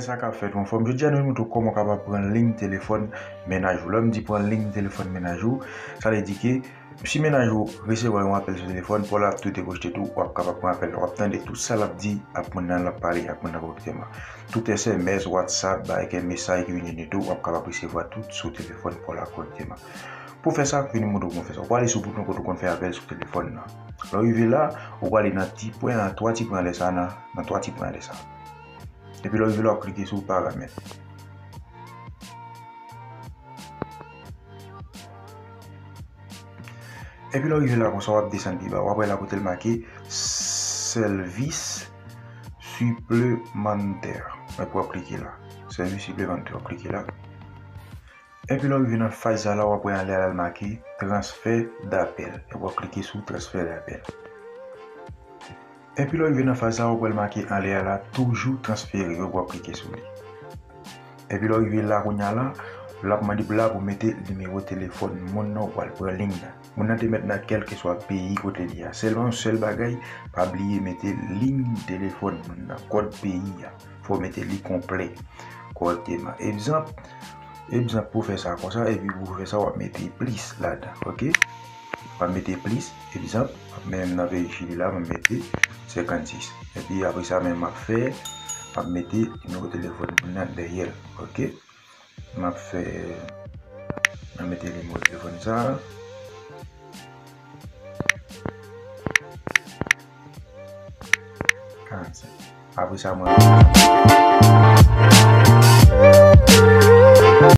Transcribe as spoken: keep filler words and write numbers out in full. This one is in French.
c'est ça qu'a fait. On forme je dis à nous comment on va prendre ligne téléphone ménage. L'homme dit prendre ligne téléphone ménage, ça veut dire que si ménage recevoir un appel sur téléphone pour la tout décrocher tout ou capable prendre appel, on attendre tout ça l'a dit à prendre la parler à prendre correctement. Tout S M S, WhatsApp, avec un message qui vient de tout, on capable recevoir tout sur téléphone pour la correctement. Pour faire ça, venez nous faire. On va aller sur bouton quand on fait appel sur téléphone là. L'arrivée là, on va aller dans petit point, dans trois petits points de ça là, dans trois petits points de ça. Et puis là, je vais cliquer sur paramètres. Et puis là, je vais on va descendre. Après, là, côté le marqué service supplémentaire. On va cliquer là. Service supplémentaire. On va cliquer là. Et puis là, je vais dans la phase là. On va aller à le marqué transfert d'appel. On va cliquer sur transfert d'appel. Et puis là, il vient dans la phase là, on peut le marquer en l'air là, toujours transférer, on va cliquer sur lui. Et puis là, il vient là, on y a là, là, on m'a dit, là, vous mettez le numéro de téléphone, mon nom, on va le prendre en ligne là. On a dit maintenant, quel que soit le pays, côté là. Seulement, seul bagaille, pas oublier, mettez ligne téléphone, on a code pays, il faut mettre le complet, code thème. Exemple, exemple, pour faire ça comme ça, et puis pour faire ça, on va mettre plus là-dedans, ok? On va mettre plus, exemple, même dans le là, on va mettre cinquante-six. Et puis après ça, même m'a fait, m'a mettre le numéro de téléphone derrière. Ok. M'a fait, m'a mettre le numéro de téléphone ça. quarante-cinq. Après ça, moi.